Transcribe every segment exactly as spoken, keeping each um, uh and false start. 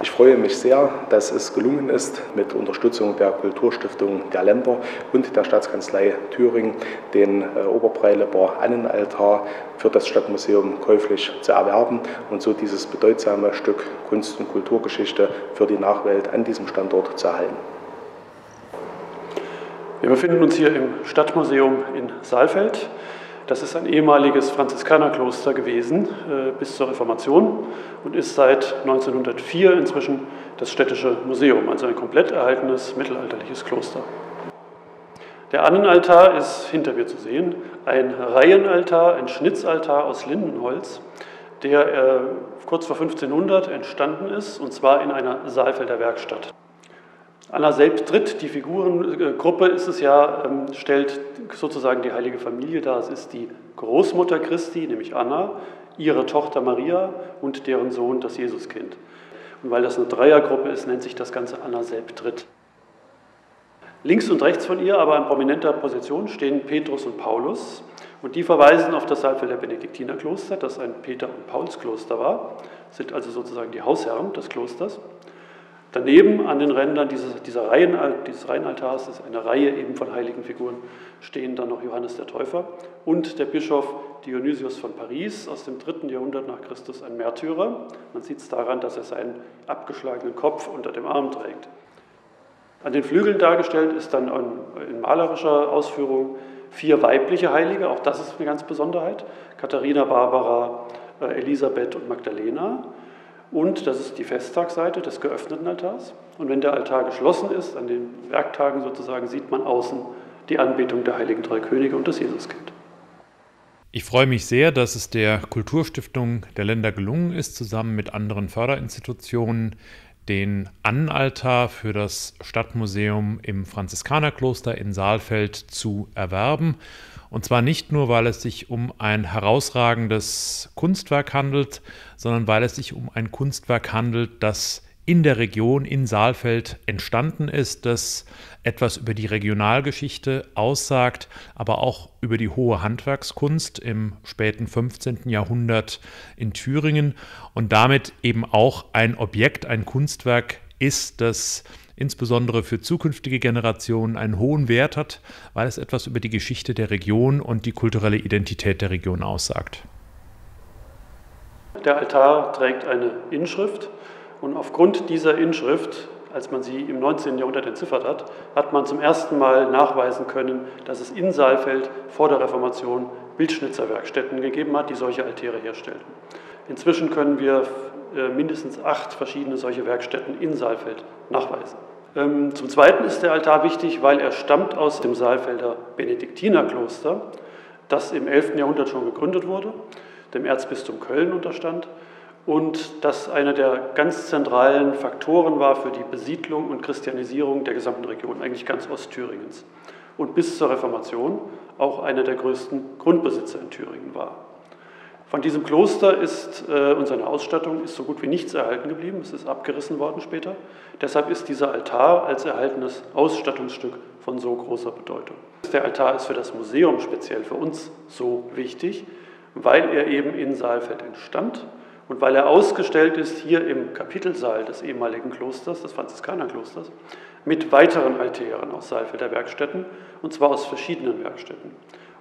Ich freue mich sehr, dass es gelungen ist, mit Unterstützung der Kulturstiftung der Länder und der Staatskanzlei Thüringen den Oberpreilipper Annenaltar für das Stadtmuseum käuflich zu erwerben und so dieses bedeutsame Stück Kunst- und Kulturgeschichte für die Nachwelt an diesem Standort zu erhalten. Wir befinden uns hier im Stadtmuseum in Saalfeld. Das ist ein ehemaliges Franziskanerkloster gewesen äh, bis zur Reformation und ist seit neunzehnhundertvier inzwischen das städtische Museum, also ein komplett erhaltenes mittelalterliches Kloster. Der Annenaltar ist hinter mir zu sehen, ein Reihenaltar, ein Schnitzaltar aus Lindenholz, der äh, kurz vor fünfzehnhundert entstanden ist, und zwar in einer Saalfelder Werkstatt. Anna Selbdritt, die Figurengruppe ist es ja, stellt sozusagen die Heilige Familie dar. Es ist die Großmutter Christi, nämlich Anna, ihre Tochter Maria und deren Sohn, das Jesuskind. Und weil das eine Dreiergruppe ist, nennt sich das Ganze Anna Selbdritt. Links und rechts von ihr, aber in prominenter Position, stehen Petrus und Paulus. Und die verweisen auf das Saalfelder Benediktinerkloster, das ein Peter- und Paulskloster war, sind also sozusagen die Hausherren des Klosters. Daneben an den Rändern dieses, dieser Reihen, dieses Reihenaltars ist eine Reihe eben von heiligen Figuren, stehen dann noch Johannes der Täufer und der Bischof Dionysius von Paris aus dem dritten Jahrhundert nach Christus, ein Märtyrer. Man sieht es daran, dass er seinen abgeschlagenen Kopf unter dem Arm trägt. An den Flügeln dargestellt ist dann in malerischer Ausführung vier weibliche Heilige, auch das ist eine ganz Besonderheit, Katharina, Barbara, Elisabeth und Magdalena. Und das ist die Festtagsseite des geöffneten Altars. Und wenn der Altar geschlossen ist, an den Werktagen sozusagen, sieht man außen die Anbetung der Heiligen Drei Könige und des Jesuskind. Ich freue mich sehr, dass es der Kulturstiftung der Länder gelungen ist, zusammen mit anderen Förderinstitutionen den Annenaltar für das Stadtmuseum im Franziskanerkloster in Saalfeld zu erwerben. Und zwar nicht nur, weil es sich um ein herausragendes Kunstwerk handelt, sondern weil es sich um ein Kunstwerk handelt, das in der Region in Saalfeld entstanden ist, das etwas über die Regionalgeschichte aussagt, aber auch über die hohe Handwerkskunst im späten fünfzehnten Jahrhundert in Thüringen und damit eben auch ein Objekt, ein Kunstwerk ist, das insbesondere für zukünftige Generationen einen hohen Wert hat, weil es etwas über die Geschichte der Region und die kulturelle Identität der Region aussagt. Der Altar trägt eine Inschrift und aufgrund dieser Inschrift, als man sie im neunzehnten Jahrhundert entziffert hat, hat man zum ersten Mal nachweisen können, dass es in Saalfeld vor der Reformation Bildschnitzerwerkstätten gegeben hat, die solche Altäre herstellten. Inzwischen können wir mindestens acht verschiedene solche Werkstätten in Saalfeld nachweisen. Zum Zweiten ist der Altar wichtig, weil er stammt aus dem Saalfelder Benediktinerkloster, das im elften Jahrhundert schon gegründet wurde, dem Erzbistum Köln unterstand und das einer der ganz zentralen Faktoren war für die Besiedlung und Christianisierung der gesamten Region, eigentlich ganz Ostthüringens, und bis zur Reformation auch einer der größten Grundbesitzer in Thüringen war. Von diesem Kloster ist, äh, und seiner Ausstattung ist so gut wie nichts erhalten geblieben. Es ist abgerissen worden später. Deshalb ist dieser Altar als erhaltenes Ausstattungsstück von so großer Bedeutung. Der Altar ist für das Museum, speziell für uns, so wichtig, weil er eben in Saalfeld entstand und weil er ausgestellt ist hier im Kapitelsaal des ehemaligen Klosters, des Franziskanerklosters, mit weiteren Altären aus Saalfelder Werkstätten, und zwar aus verschiedenen Werkstätten.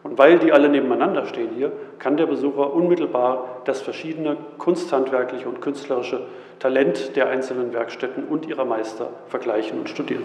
Und weil die alle nebeneinander stehen hier, kann der Besucher unmittelbar das verschiedene kunsthandwerkliche und künstlerische Talent der einzelnen Werkstätten und ihrer Meister vergleichen und studieren.